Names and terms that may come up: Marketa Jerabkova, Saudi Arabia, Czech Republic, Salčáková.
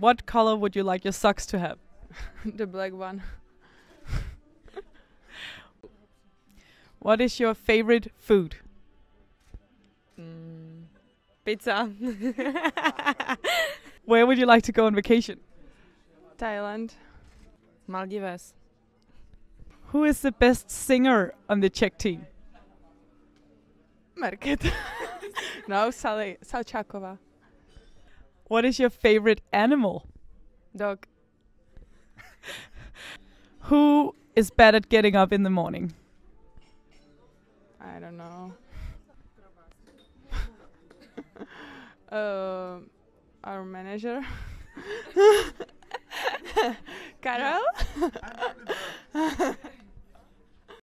What color would you like your socks to have? The black one. What is your favorite food? Pizza. Where would you like to go on vacation? Thailand. Maldives. Who is the best singer on the Czech team? Marketa. No, Salčáková. What is your favorite animal? Dog. Who is bad at getting up in the morning? I don't know. Our manager. Carol?